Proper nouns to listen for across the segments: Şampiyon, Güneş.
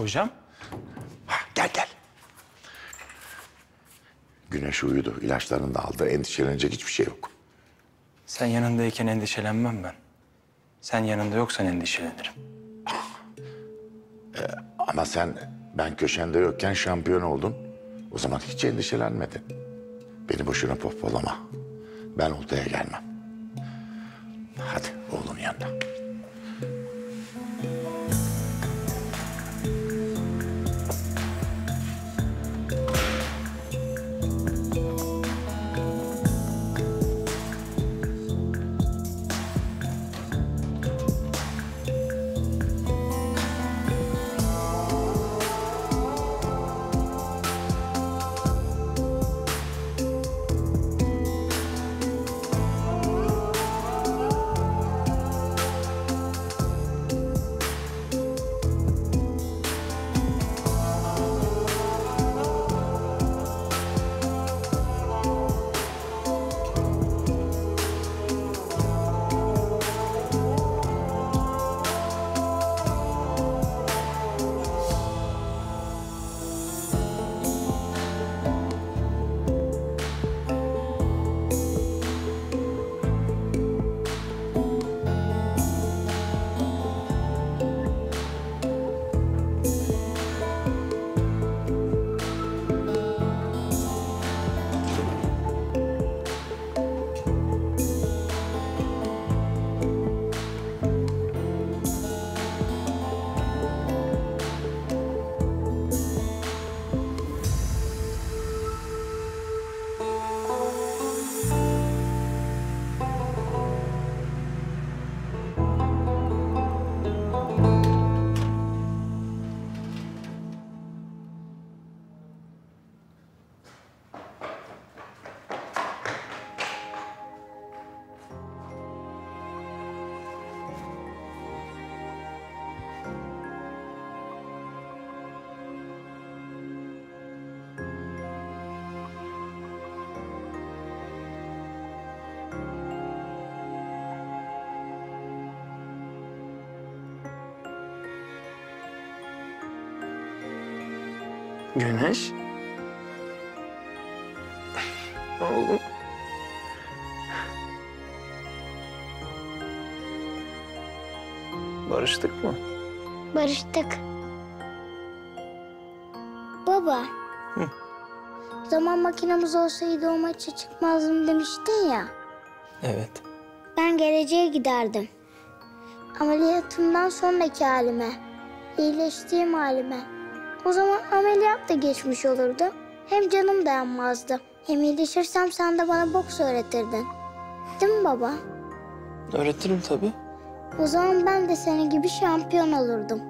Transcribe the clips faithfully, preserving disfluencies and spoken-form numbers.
Hocam. Gel gel. Güneş uyudu. İlaçlarını da aldı. Endişelenecek hiçbir şey yok. Sen yanındayken endişelenmem ben. Sen yanında yoksan endişelenirim. Ee, ama sen ben köşende yokken şampiyon oldun. O zaman hiç endişelenmedin. Beni boşuna pohpollama. Ben oltaya gelmem. Hadi oğlum yanına. Güneş. Oğlum. Barıştık mı? Barıştık. Baba. Hı. Zaman makinemiz olsaydı o maça çıkmazdım demiştin ya. Evet. Ben geleceğe giderdim. Ameliyatımdan sonraki halime, iyileştiğim halime. O zaman ameliyat da geçmiş olurdu. Hem canım dayanmazdı. Hem iyileşirsem sen de bana boks öğretirdin. Değil mi baba? Öğretirim tabii. O zaman ben de senin gibi şampiyon olurdum.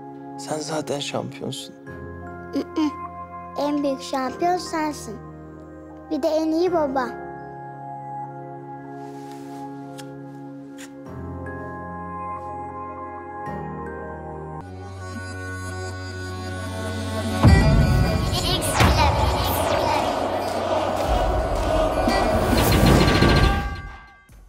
Sen zaten şampiyonsun. En büyük şampiyon sensin. Bir de en iyi baba.